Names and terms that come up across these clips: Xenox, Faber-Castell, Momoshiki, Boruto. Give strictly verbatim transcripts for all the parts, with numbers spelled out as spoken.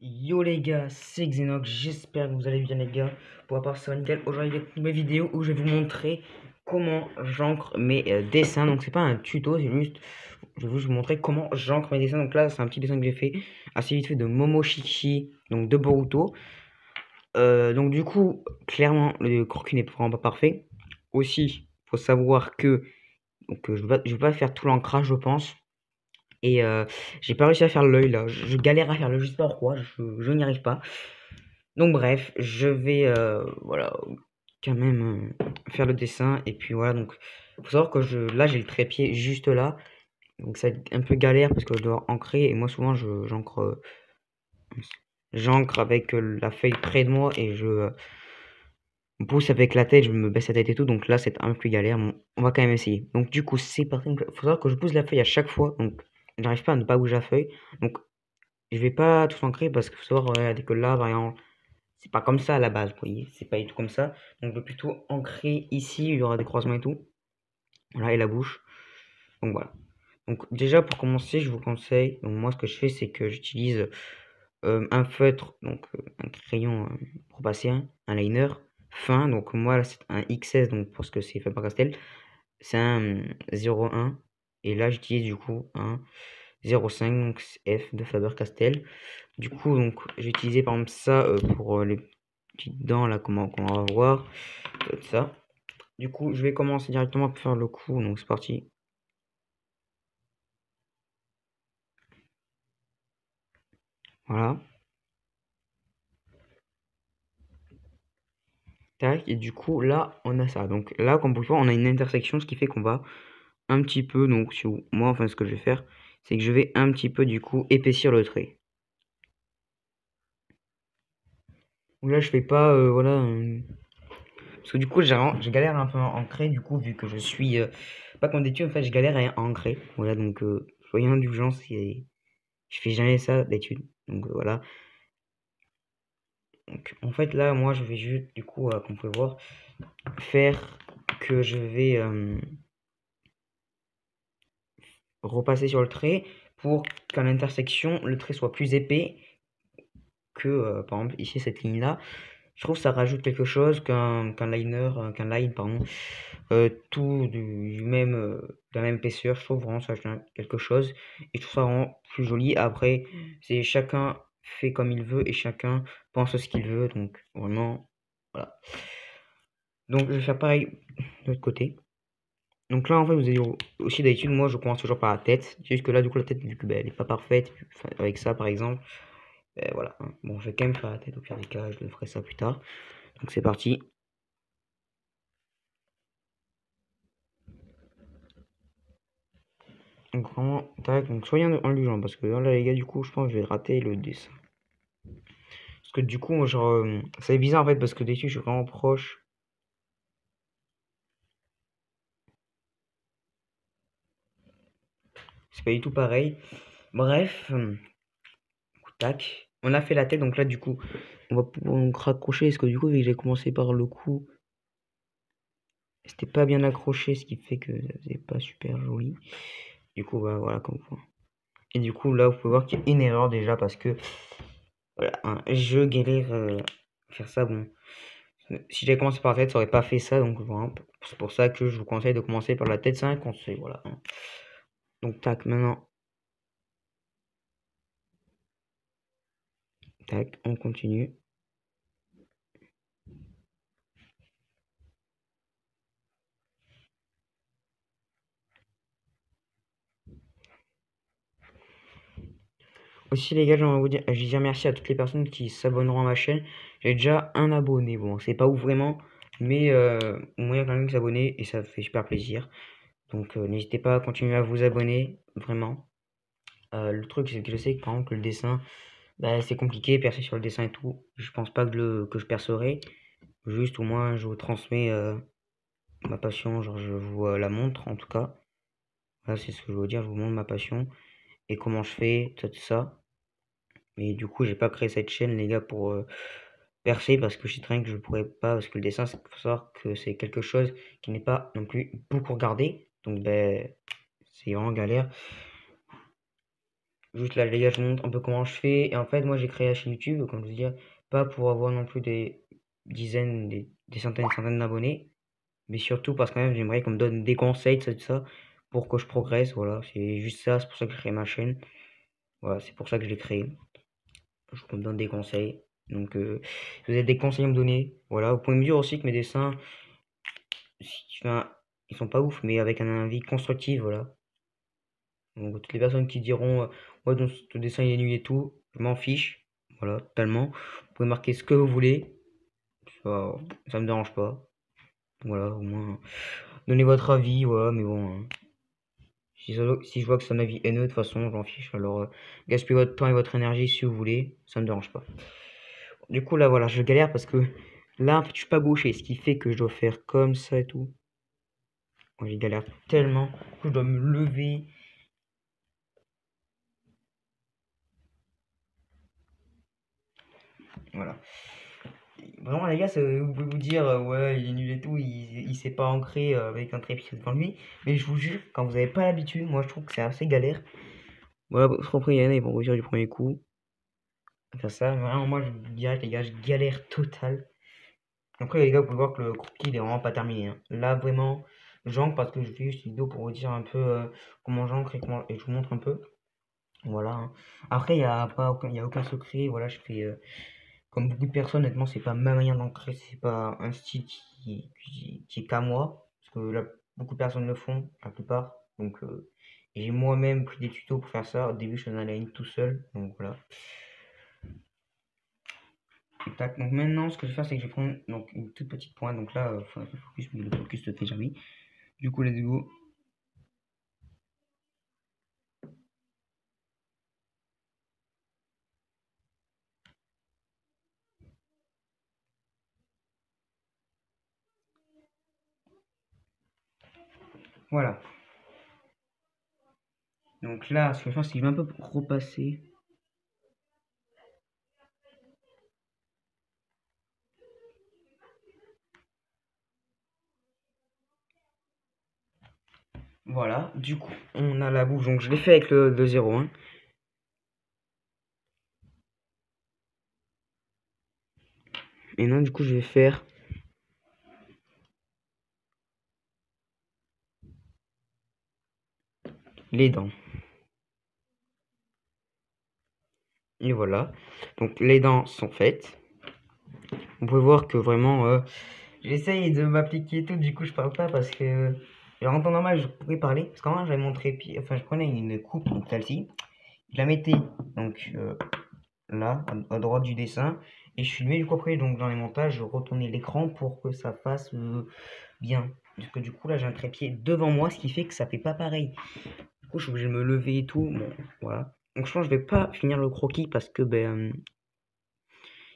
Yo les gars, c'est Xenox, j'espère que vous allez bien les gars. Pour avoir ça, nickel, aujourd'hui avec une nouvelle vidéo où je vais vous montrer comment j'ancre mes euh, dessins. Donc c'est pas un tuto, c'est juste, je vais vous montrer comment j'ancre mes dessins. Donc là c'est un petit dessin que j'ai fait assez vite fait de Momoshiki, donc de Boruto. euh, Donc du coup, clairement le croquis n'est vraiment pas parfait. Aussi, faut savoir que donc, euh, je ne vais, vais pas faire tout l'ancrage je pense. Et euh, j'ai pas réussi à faire l'œil là, je, je galère à faire l'œil, je sais pas pourquoi, je, je n'y arrive pas. Donc bref, je vais euh, voilà, quand même euh, faire le dessin. Et puis voilà, donc faut savoir que je, là j'ai le trépied juste là. Donc ça va être un peu galère parce que je dois ancrer. Et moi souvent j'ancre euh, j'ancre avec euh, la feuille près de moi et je euh, pousse avec la tête, je me baisse la tête et tout, donc là c'est un peu plus galère, bon, on va quand même essayer. Donc du coup c'est parti, il faut savoir que je pousse la feuille à chaque fois, donc je n'arrive pas à ne pas bouger la feuille. Donc je vais pas tout ancrer parce qu'il faut savoir, regardez que là variant c'est pas comme ça à la base, vous voyez, c'est pas du tout comme ça. Donc je vais plutôt ancrer ici, il y aura des croisements et tout, voilà, et la bouche. Donc voilà, donc déjà pour commencer je vous conseille, donc moi ce que je fais c'est que j'utilise euh, un feutre, donc euh, un crayon euh, pour passer hein, un liner fin. Donc moi là c'est un X S, donc parce que c'est Faber-Castell, c'est un zéro un, et là j'utilise du coup un zéro cinq, donc F de Faber-Castell. Du coup donc j'ai utilisé par exemple ça euh, pour euh, les petites dents là, comment on va voir ça. Du coup je vais commencer directement pour faire le coup, donc c'est parti. Voilà. Et du coup là on a ça, donc là comme vous le voyez on a une intersection, ce qui fait qu'on va un petit peu, donc si vous, moi enfin ce que je vais faire c'est que je vais un petit peu du coup épaissir le trait. Donc là je fais pas euh, voilà euh... parce que du coup je galère un peu à ancrer, du coup vu que je suis euh, pas comme d'études, en fait je galère à ancrer, voilà, donc euh, soyez indulgence et je fais jamais ça d'études, donc euh, voilà. Donc, en fait là moi je vais juste du coup euh, comme vous pouvez voir faire que je vais euh, repasser sur le trait pour qu'à l'intersection le trait soit plus épais que euh, par exemple ici cette ligne là. Je trouve que ça rajoute quelque chose qu'un qu'un liner euh, qu'un line pardon euh, tout du, du même euh, de la même épaisseur. Je trouve vraiment ça quelque chose et je trouve ça vraiment plus joli. Après c'est chacun fait comme il veut et chacun pense ce qu'il veut, donc vraiment voilà. Donc je vais faire pareil de l'autre côté. Donc là en fait vous avez aussi d'habitude, moi je commence toujours par la tête, juste que là du coup la tête du coup ben, elle est pas parfaite avec ça par exemple, ben, voilà. Bon je vais quand même faire la tête au pire des cas, je le ferai ça plus tard. Donc c'est parti. Donc vraiment, tac, donc soyez indulgents parce que là les gars du coup je pense que je vais rater le dessin. Parce que du coup moi genre c'est bizarre en fait parce que dessus je suis vraiment proche. C'est pas du tout pareil. Bref. Tac. On a fait la tête, donc là du coup on va pouvoir raccrocher parce que du coup vu que j'ai commencé par le cou, c'était pas bien accroché, ce qui fait que c'est pas super joli. Du coup, bah, voilà, comme quoi. Et du coup, là, vous pouvez voir qu'il y a une erreur déjà parce que, voilà, hein, je galère euh, faire ça. Bon, si j'avais commencé par la tête, ça aurait pas fait ça. Donc, voilà, c'est pour ça que je vous conseille de commencer par la tête. C'est un conseil, voilà. Hein. Donc, tac, maintenant. Tac, on continue. Aussi les gars, j'aimerais vous dire, je dis merci à toutes les personnes qui s'abonneront à ma chaîne. J'ai déjà un abonné, bon c'est pas ouf vraiment, mais euh, moi il y a quand même qui s'abonner et ça fait super plaisir. Donc euh, n'hésitez pas à continuer à vous abonner, vraiment. Euh, le truc c'est que je sais que par exemple que le dessin, bah, c'est compliqué, percer sur le dessin et tout. Je pense pas que, le, que je percerai, juste au moins je vous transmets euh, ma passion, genre je vous euh, la montre en tout cas. Voilà, c'est ce que je veux dire, je vous montre ma passion et comment je fais, tout ça. Mais du coup j'ai pas créé cette chaîne les gars pour euh, percer parce que je sais très bien que je pourrais pas, parce que le dessin c'est pour savoir que c'est quelque chose qui n'est pas non plus beaucoup regardé, donc ben c'est vraiment galère. Juste là les gars, je vous montre un peu comment je fais. Et en fait moi j'ai créé la chaîne YouTube, comme je vous dis, pas pour avoir non plus des dizaines, des, des centaines et centaines d'abonnés, mais surtout parce que quand même j'aimerais qu'on me donne des conseils, tout ça, tout ça, pour que je progresse. Voilà, c'est juste ça, c'est pour ça que j'ai créé ma chaîne. Voilà, c'est pour ça que je l'ai créé. Je vous donne des conseils. Donc euh, si vous avez des conseils à me donner, voilà, vous pouvez me dire aussi que mes dessins, enfin, ils sont pas ouf, mais avec un avis constructif, voilà. Donc toutes les personnes qui diront euh, ouais donc ce dessin il est nul et tout, je m'en fiche, voilà, totalement. Vous pouvez marquer ce que vous voulez, ça, ça me dérange pas. Voilà, au moins donnez votre avis, voilà, mais bon. Hein. Si, ça, si je vois que c'est un avis haineux, de toute façon, je m'en fiche. Alors euh, gaspillez votre temps et votre énergie si vous voulez, ça me dérange pas. Du coup là voilà, je galère parce que là en fait, je suis pas gaucher, ce qui fait que je dois faire comme ça et tout. Moi j'ai galère tellement que je dois me lever. Voilà. Vraiment les gars, vous pouvez vous dire euh, ouais il est nul et tout, il, il s'est pas ancré euh, avec un trépied devant lui. Mais je vous jure, quand vous avez pas l'habitude, moi je trouve que c'est assez galère. Voilà, je comprends, il y en a, ils vont réussir du premier coup. Faire ça, vraiment moi je vous dirais les gars, je galère totale. Après les gars, vous pouvez voir que le croquis il est vraiment pas terminé. Hein. Là vraiment j'ancre parce que je fais juste une vidéo pour vous dire un peu euh, comment j'ancre et, comment... et je vous montre un peu. Voilà. Hein. Après il n'y a pas aucun... Y a aucun secret, voilà, je fais euh... comme beaucoup de personnes, honnêtement, c'est pas ma manière d'ancrer, c'est pas un style qui, qui, qui est qu'à moi, parce que là, beaucoup de personnes le font, la plupart. Donc euh... j'ai moi-même pris des tutos pour faire ça. Au début je faisais un line tout seul, donc voilà. Tac. Donc maintenant ce que je vais faire, c'est que je vais prendre donc une toute petite pointe. Donc là il faut un peu focus, mais le focus ne fait jamais. Du coup let's go. Voilà. Donc là ce que je vais faire, c'est que je vais un peu repasser. Voilà, du coup, on a la bouche, donc je l'ai fait avec le, le zéro un. Et non, du coup, je vais faire... les dents. Et voilà. Donc, les dents sont faites. On peut voir que vraiment, euh, j'essaye de m'appliquer et tout, du coup, je parle pas parce que... Alors en temps normal je pourrais parler, parce qu'en vrai j'avais mon trépied, enfin je prenais une coupe, donc celle-ci, je la mettais donc euh, là, à, à droite du dessin, et je filmais du coup après, donc dans les montages, je retournais l'écran pour que ça fasse euh, bien. Parce que du coup là j'ai un trépied devant moi, ce qui fait que ça fait pas pareil. Du coup je suis obligé de me lever et tout, bon voilà. Donc je pense que je vais pas finir le croquis parce que ben, euh,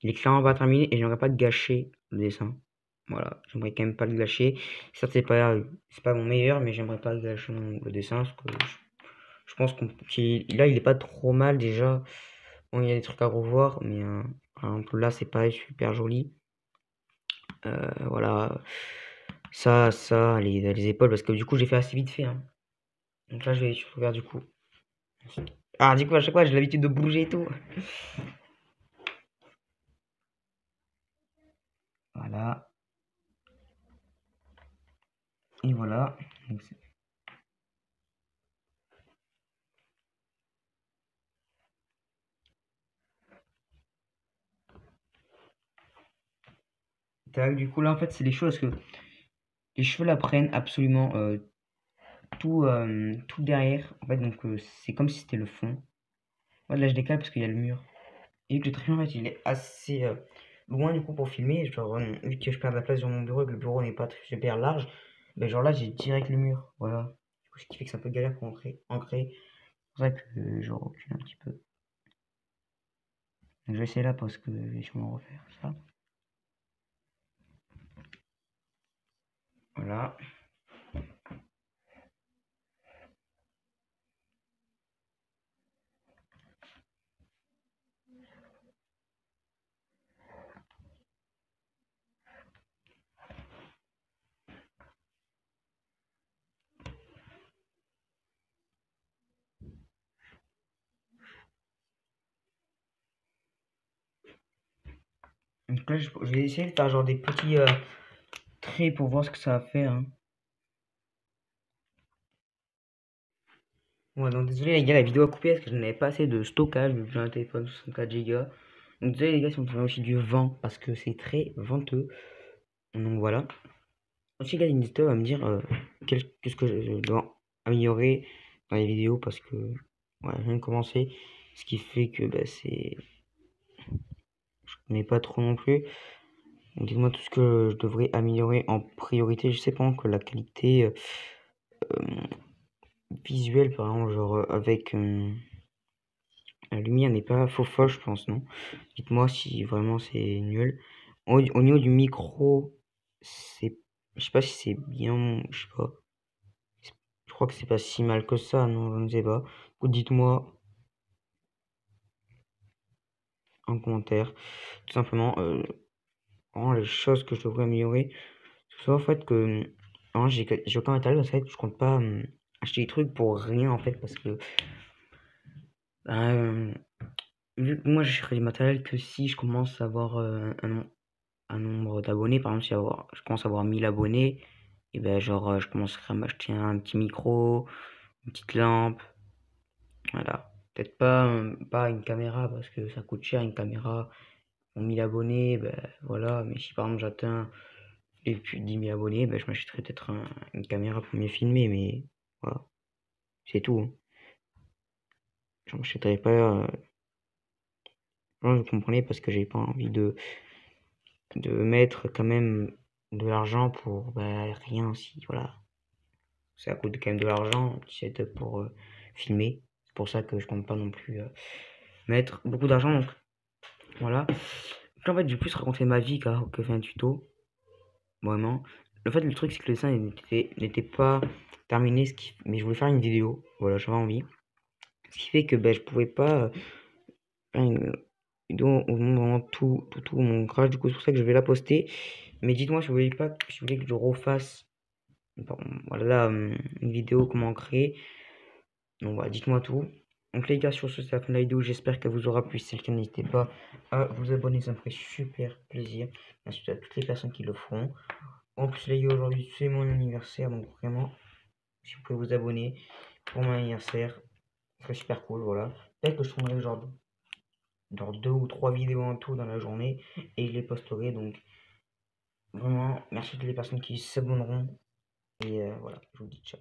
il est clairement pas terminé et j'aimerais pas gâcher le dessin. Voilà, j'aimerais quand même pas le gâcher. Ça c'est pas c'est pas mon meilleur, mais j'aimerais pas gâcher mon, le dessin parce que je, je pense qu'on qu là il est pas trop mal déjà. Bon, il y a des trucs à revoir, mais euh, un peu là c'est pas super joli. Euh, voilà, ça ça les, les épaules, parce que du coup j'ai fait assez vite fait. Hein. Donc là je vais faire du coup. Ah du coup à chaque fois j'ai l'habitude de bouger et tout. Voilà. Et voilà. Tac, du coup là en fait c'est les cheveux, parce que les cheveux là prennent absolument euh, tout, euh, tout derrière. En fait donc euh, c'est comme si c'était le fond. Moi, là je décale parce qu'il y a le mur. Et que le trépied en fait il est assez euh, loin du coup pour filmer. Genre, euh, vu que je perds de la place sur mon bureau et que le bureau n'est pas super large. Mais genre là j'ai direct le mur, voilà. Du coup, ce qui fait que ça peut galère pour ancrer. ancrer. C'est pour ça que euh, je recule un petit peu. Donc, je vais essayer là parce que je vais sûrement refaire ça. Voilà. Donc là, je vais essayer de faire genre des petits euh, traits pour voir ce que ça va faire. Hein. Ouais, donc désolé les gars, la vidéo a coupé parce que je n'avais pas assez de stockage, j'ai un téléphone soixante-quatre giga. Donc désolé les gars si on prend aussi du vent parce que c'est très venteux. Donc voilà. Aussi les gars, l'éditeur va me dire euh, qu'est-ce que je dois améliorer dans les vidéos parce que voilà, je viens de commencer. Ce qui fait que bah, c'est... je connais pas trop non plus. Dites-moi tout ce que je devrais améliorer en priorité. Je sais pas que la qualité euh, euh, visuelle, par exemple, genre euh, avec euh, la lumière n'est pas faux folle, je pense, non? Dites-moi si vraiment c'est nul. Au, au niveau du micro, c'est... je sais pas si c'est bien, je sais pas. Je crois que c'est pas si mal que ça, non? Je ne sais pas. Dites-moi en commentaire tout simplement euh, vraiment les choses que je devrais améliorer, soit en fait que j'ai aucun matériel, en fait je compte pas euh, acheter des trucs pour rien en fait parce que euh, vu que moi j'achèterai du matériel que si je commence à avoir euh, un, un nombre d'abonnés, par exemple si avoir, je commence à avoir mille abonnés, et ben genre euh, je commencerai à m'acheter un petit micro, une petite lampe, voilà. Peut-être pas, pas une caméra parce que ça coûte cher une caméra. Pour mille abonnés, ben voilà. Mais si par exemple j'atteins les plus de dix mille abonnés, ben je m'achèterai peut-être un, une caméra pour mieux filmer. Mais voilà, c'est tout. Je m'achèterai pas. Euh... Non, vous comprenez parce que j'ai pas envie de de mettre quand même de l'argent pour ben, rien aussi. Voilà, ça coûte quand même de l'argent pour euh, filmer. C'est pour ça que je compte pas non plus euh, mettre beaucoup d'argent. Donc voilà. Donc, en fait, j'ai plus raconté ma vie car, que faire un tuto. Vraiment. Le fait, le truc, c'est que le dessin n'était pas terminé. Ce qui... mais je voulais faire une vidéo. Voilà, j'avais envie. Ce qui fait que ben, je pouvais pas euh, faire une vidéo au moment tout, tout, tout mon crash. Du coup, c'est pour ça que je vais la poster. Mais dites-moi si vous voulez pas, si vous voulez que je refasse bon, voilà, euh, une vidéo comment créer. Donc voilà, dites-moi tout. Donc les gars, sur ce, c'est la fin de la vidéo. J'espère qu'elle vous aura plu. Si c'est le cas, n'hésitez pas à vous abonner. Ça me ferait super plaisir. Merci à toutes les personnes qui le feront. En plus, les gars, aujourd'hui, c'est mon anniversaire. Donc vraiment, si vous pouvez vous abonner pour mon anniversaire, ça serait super cool. Voilà. Peut-être que je tournerai genre, genre deux ou trois vidéos en tout dans la journée. Et je les posterai. Donc vraiment, merci à toutes les personnes qui s'abonneront. Et euh, voilà, je vous dis ciao.